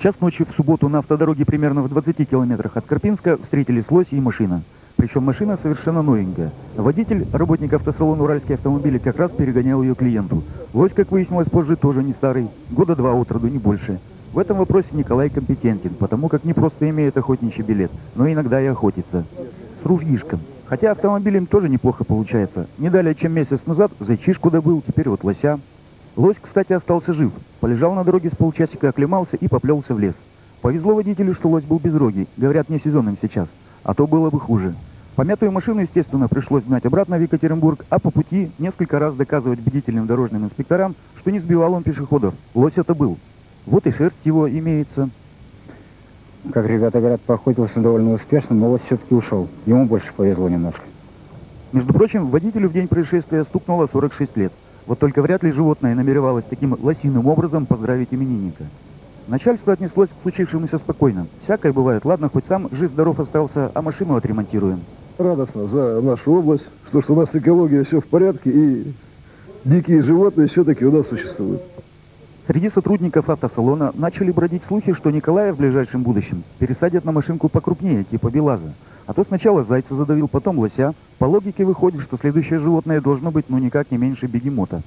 Час ночи в субботу на автодороге примерно в 20 километрах от Карпинска встретились лось и машина. Причем машина совершенно новенькая. Водитель, работник автосалона «Уральские автомобили», как раз перегонял ее клиенту. Лось, как выяснилось позже, тоже не старый. Года два от роду, не больше. В этом вопросе Николай компетентен, потому как не просто имеет охотничий билет, но иногда и охотится. С ружьишком. Хотя автомобилем тоже неплохо получается. Не далее, чем месяц назад, зайчишку добыл, теперь вот лося. Лось, кстати, остался жив. Полежал на дороге с полчасика, оклемался и поплелся в лес. Повезло водителю, что лось был безрогий. Говорят, не сезонным сейчас. А то было бы хуже. Помятую машину, естественно, пришлось гнать обратно в Екатеринбург, а по пути несколько раз доказывать бдительным дорожным инспекторам, что не сбивал он пешеходов. Лось это был. Вот и шерсть его имеется. Как ребята говорят, поохотился довольно успешно, но лось все-таки ушел. Ему больше повезло немножко. Между прочим, водителю в день происшествия стукнуло 46 лет. Вот только вряд ли животное намеревалось таким лосиным образом поздравить именинника. Начальство отнеслось к случившемуся спокойно. Всякое бывает. Ладно, хоть сам жив-здоров остался, а машину отремонтируем. Радостно за нашу область, что у нас экология все в порядке и дикие животные все-таки у нас существуют. Среди сотрудников автосалона начали бродить слухи, что Николая в ближайшем будущем пересадят на машинку покрупнее, типа Белаза. А то сначала зайца задавил, потом лося. По логике выходит, что следующее животное должно быть, ну никак не меньше бегемота.